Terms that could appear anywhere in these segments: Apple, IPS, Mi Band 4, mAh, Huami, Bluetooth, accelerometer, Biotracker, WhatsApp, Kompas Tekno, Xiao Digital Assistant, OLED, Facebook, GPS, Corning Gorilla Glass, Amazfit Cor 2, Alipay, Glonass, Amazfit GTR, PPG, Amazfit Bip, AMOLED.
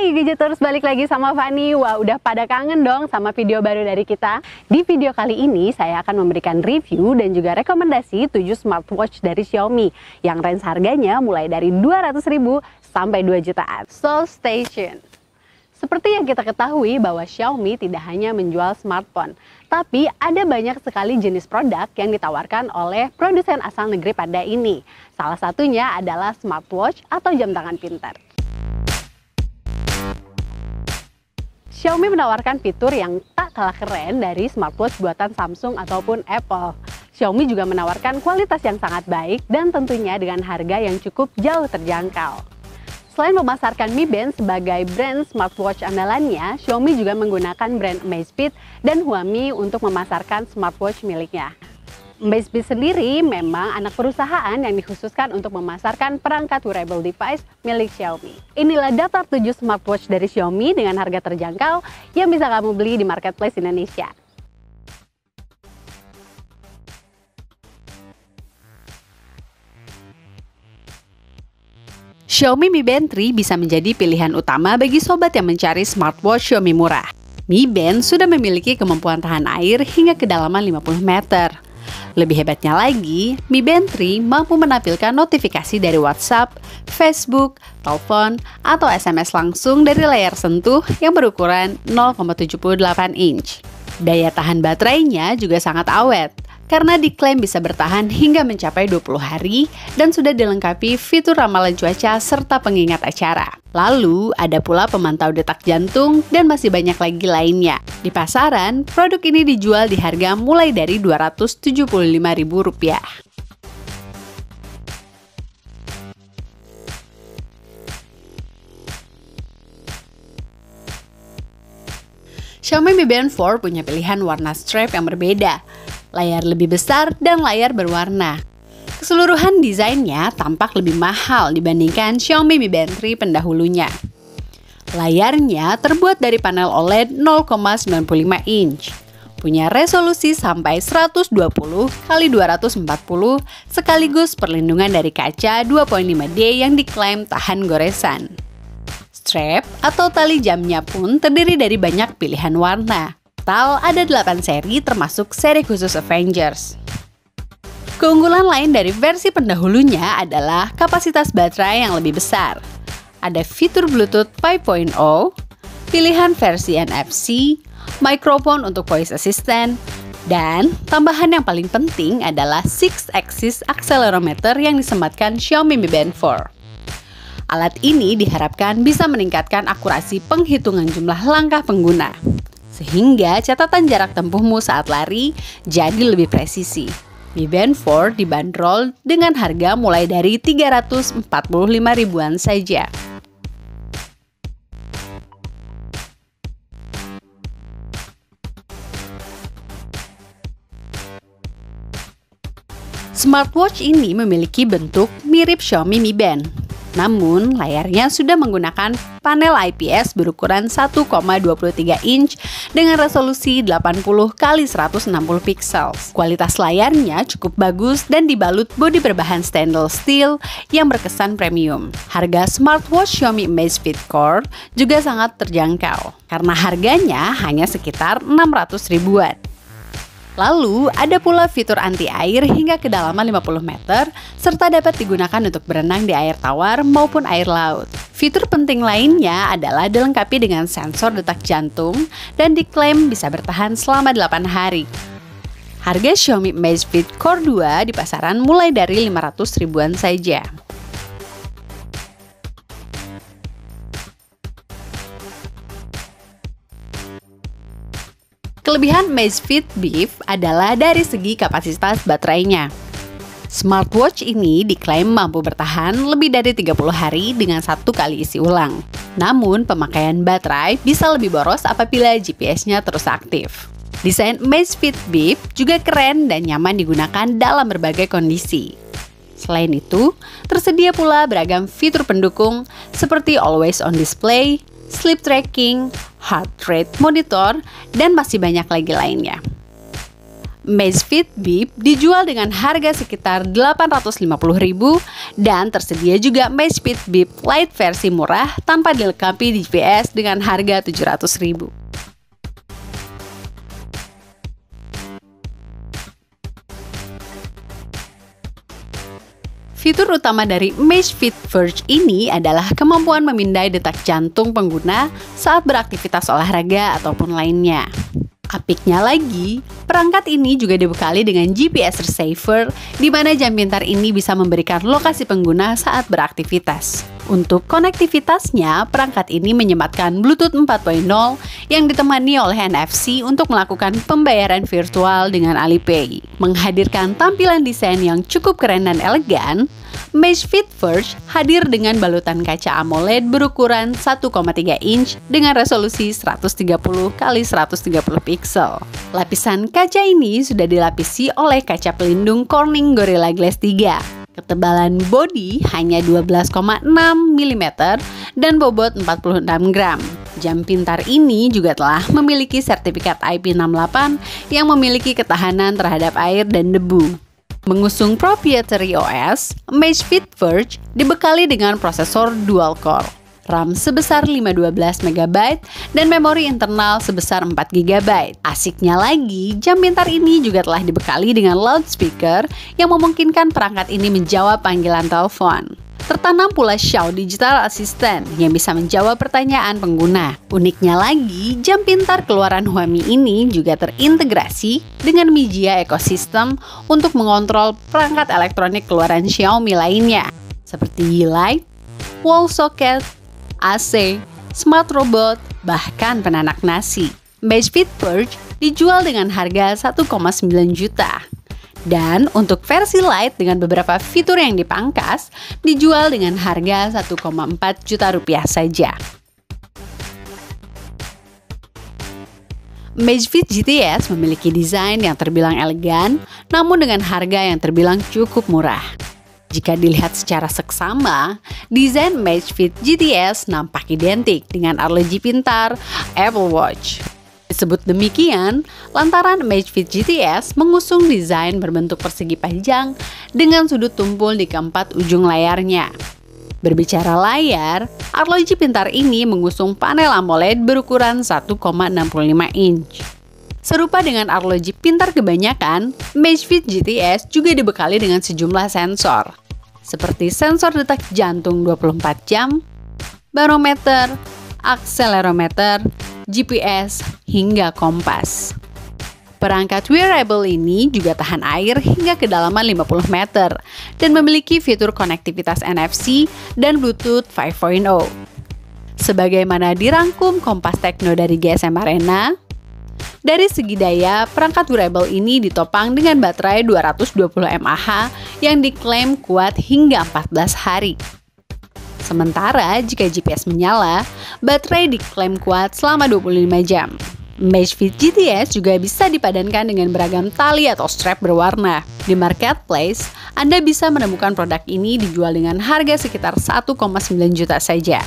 Hai gadgeters, balik lagi sama Fani. Wah, udah pada kangen dong sama video baru dari kita. Di video kali ini saya akan memberikan review dan juga rekomendasi 7 smartwatch dari Xiaomi yang range harganya mulai dari 200.000 sampai 2 jutaan. So stay tuned. Seperti yang kita ketahui bahwa Xiaomi tidak hanya menjual smartphone, tapi ada banyak sekali jenis produk yang ditawarkan oleh produsen asal negeri pada ini. Salah satunya adalah smartwatch atau jam tangan pintar. Xiaomi menawarkan fitur yang tak kalah keren dari smartwatch buatan Samsung ataupun Apple. Xiaomi juga menawarkan kualitas yang sangat baik dan tentunya dengan harga yang cukup jauh terjangkau. Selain memasarkan Mi Band sebagai brand smartwatch andalannya, Xiaomi juga menggunakan brand Amazfit dan Huami untuk memasarkan smartwatch miliknya. Amazfit sendiri memang anak perusahaan yang dikhususkan untuk memasarkan perangkat wearable device milik Xiaomi. Inilah daftar 7 smartwatch dari Xiaomi dengan harga terjangkau yang bisa kamu beli di marketplace Indonesia. Xiaomi Mi Band 3 bisa menjadi pilihan utama bagi sobat yang mencari smartwatch Xiaomi murah. Mi Band sudah memiliki kemampuan tahan air hingga kedalaman 50 meter. Lebih hebatnya lagi, Mi Band 3 mampu menampilkan notifikasi dari WhatsApp, Facebook, telepon, atau SMS langsung dari layar sentuh yang berukuran 0,78 inch. Daya tahan baterainya juga sangat awet, karena diklaim bisa bertahan hingga mencapai 20 hari dan sudah dilengkapi fitur ramalan cuaca serta pengingat acara. Lalu, ada pula pemantau detak jantung dan masih banyak lagi lainnya. Di pasaran, produk ini dijual di harga mulai dari Rp275.000. Xiaomi Mi Band 4 punya pilihan warna strap yang berbeda, layar lebih besar, dan layar berwarna. Keseluruhan desainnya tampak lebih mahal dibandingkan Xiaomi Mi Band 3 pendahulunya. Layarnya terbuat dari panel OLED 0,95 inch, punya resolusi sampai 120x240 sekaligus perlindungan dari kaca 2.5D yang diklaim tahan goresan. Strap atau tali jamnya pun terdiri dari banyak pilihan warna. Total ada 8 seri termasuk seri khusus Avengers. Keunggulan lain dari versi pendahulunya adalah kapasitas baterai yang lebih besar. Ada fitur Bluetooth 5.0, pilihan versi NFC, mikrofon untuk voice assistant, dan tambahan yang paling penting adalah 6-axis accelerometer yang disematkan Xiaomi Mi Band 4. Alat ini diharapkan bisa meningkatkan akurasi penghitungan jumlah langkah pengguna, sehingga catatan jarak tempuhmu saat lari jadi lebih presisi. Mi Band 4 dibanderol dengan harga mulai dari Rp345.000-an saja. Smartwatch ini memiliki bentuk mirip Xiaomi Mi Band, namun layarnya sudah menggunakan panel IPS berukuran 1,23 inch dengan resolusi 80x160 pixel. Kualitas layarnya cukup bagus dan dibalut bodi berbahan stainless steel yang berkesan premium. Harga smartwatch Xiaomi Amazfit Cor juga sangat terjangkau karena harganya hanya sekitar 600 ribuan. Lalu, ada pula fitur anti-air hingga kedalaman 50 meter, serta dapat digunakan untuk berenang di air tawar maupun air laut. Fitur penting lainnya adalah dilengkapi dengan sensor detak jantung dan diklaim bisa bertahan selama 8 hari. Harga Xiaomi Amazfit Cor 2 di pasaran mulai dari 500 ribuan saja. Kelebihan Amazfit Bip adalah dari segi kapasitas baterainya. Smartwatch ini diklaim mampu bertahan lebih dari 30 hari dengan 1 kali isi ulang. Namun, pemakaian baterai bisa lebih boros apabila GPS-nya terus aktif. Desain Amazfit Bip juga keren dan nyaman digunakan dalam berbagai kondisi. Selain itu, tersedia pula beragam fitur pendukung seperti always on display, sleep tracking, heart rate monitor, dan masih banyak lagi lainnya. Amazfit Bip dijual dengan harga sekitar Rp850.000 dan tersedia juga Amazfit Bip Lite versi murah tanpa dilengkapi GPS dengan harga Rp700.000. Fitur utama dari Amazfit Verge ini adalah kemampuan memindai detak jantung pengguna saat beraktivitas olahraga ataupun lainnya. Apiknya lagi, perangkat ini juga dibekali dengan GPS receiver, di mana jam pintar ini bisa memberikan lokasi pengguna saat beraktivitas. Untuk konektivitasnya, perangkat ini menyematkan Bluetooth 4.0 yang ditemani oleh NFC untuk melakukan pembayaran virtual dengan Alipay. Menghadirkan tampilan desain yang cukup keren dan elegan, Amazfit Verge hadir dengan balutan kaca AMOLED berukuran 1,3 inch dengan resolusi 130x130 pixel. Lapisan kaca ini sudah dilapisi oleh kaca pelindung Corning Gorilla Glass 3. Ketebalan bodi hanya 12,6 mm dan bobot 46 gram. Jam pintar ini juga telah memiliki sertifikat IP68 yang memiliki ketahanan terhadap air dan debu. Mengusung proprietary OS, Amazfit Verge dibekali dengan prosesor dual-core, RAM sebesar 512 MB dan memori internal sebesar 4 GB. Asiknya lagi, jam pintar ini juga telah dibekali dengan loudspeaker yang memungkinkan perangkat ini menjawab panggilan telepon. Tertanam pula Xiao Digital Assistant yang bisa menjawab pertanyaan pengguna. Uniknya lagi, jam pintar keluaran Xiaomi ini juga terintegrasi dengan MiJia ekosistem untuk mengontrol perangkat elektronik keluaran Xiaomi lainnya seperti light, wall socket, AC, smart robot, bahkan penanak nasi. Amazfit Verge dijual dengan harga 1,9 juta. Dan untuk versi Lite dengan beberapa fitur yang dipangkas dijual dengan harga 1,4 juta rupiah saja. Amazfit GTS memiliki desain yang terbilang elegan, namun dengan harga yang terbilang cukup murah. Jika dilihat secara seksama, desain Amazfit GTS nampak identik dengan arloji pintar Apple Watch. Disebut demikian lantaran Amazfit GTS mengusung desain berbentuk persegi panjang dengan sudut tumpul di keempat ujung layarnya. Berbicara layar, arloji pintar ini mengusung panel AMOLED berukuran 1,65 inch. Serupa dengan arloji pintar kebanyakan, Amazfit GTS juga dibekali dengan sejumlah sensor, seperti sensor detak jantung 24 jam, barometer, akselerometer, GPS, hingga kompas. Perangkat wearable ini juga tahan air hingga kedalaman 50 meter dan memiliki fitur konektivitas NFC dan Bluetooth 5.0. Sebagaimana dirangkum Kompas Tekno dari GSM Arena, dari segi daya, perangkat wearable ini ditopang dengan baterai 220 mAh yang diklaim kuat hingga 14 hari. Sementara jika GPS menyala, baterai diklaim kuat selama 25 jam. Amazfit GTS juga bisa dipadankan dengan beragam tali atau strap berwarna. Di marketplace, Anda bisa menemukan produk ini dijual dengan harga sekitar 1,9 juta saja.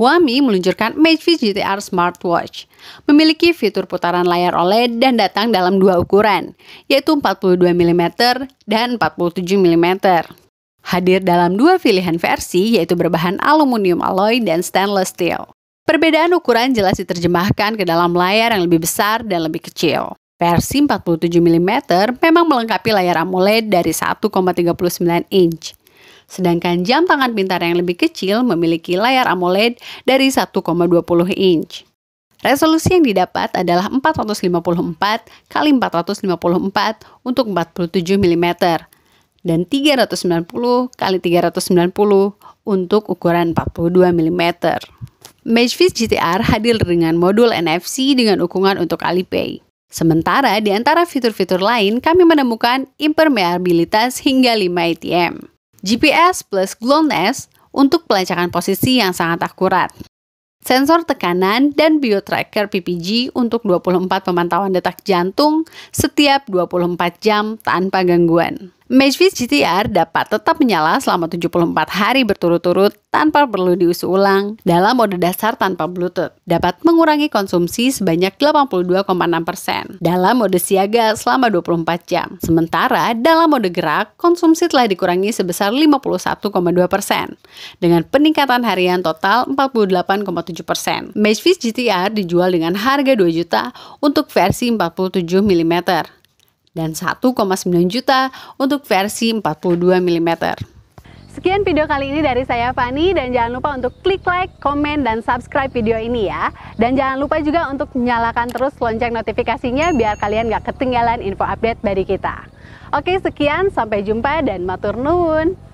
Xiaomi meluncurkan Amazfit GTR Smartwatch. Memiliki fitur putaran layar OLED dan datang dalam dua ukuran, yaitu 42 mm dan 47 mm. Hadir dalam dua pilihan versi, yaitu berbahan aluminium alloy dan stainless steel. Perbedaan ukuran jelas diterjemahkan ke dalam layar yang lebih besar dan lebih kecil. Versi 47 mm memang melengkapi layar AMOLED dari 1,39 inch. Sedangkan jam tangan pintar yang lebih kecil memiliki layar AMOLED dari 1,20 inch. Resolusi yang didapat adalah 454x454 untuk 47 mm dan 390x390 untuk ukuran 42 mm. Amazfit GTR hadir dengan modul NFC dengan dukungan untuk Alipay. Sementara di antara fitur-fitur lain kami menemukan impermeabilitas hingga 5 ATM. GPS plus Glonass untuk pelacakan posisi yang sangat akurat. Sensor tekanan dan Biotracker PPG untuk 24 pemantauan detak jantung setiap 24 jam tanpa gangguan. Amazfit GTR dapat tetap menyala selama 74 hari berturut-turut tanpa perlu diusul ulang dalam mode dasar tanpa Bluetooth. Dapat mengurangi konsumsi sebanyak 82,6% dalam mode siaga selama 24 jam. Sementara dalam mode gerak, konsumsi telah dikurangi sebesar 51,2% dengan peningkatan harian total 48,7%. Amazfit GTR dijual dengan harga 2 juta untuk versi 47 mm. Dan 1,9 juta untuk versi 42 mm. Sekian video kali ini dari saya, Fani, dan jangan lupa untuk klik like, komen, dan subscribe video ini ya. Dan jangan lupa juga untuk nyalakan terus lonceng notifikasinya biar kalian nggak ketinggalan info update dari kita. Oke, sekian, sampai jumpa dan matur nuwun.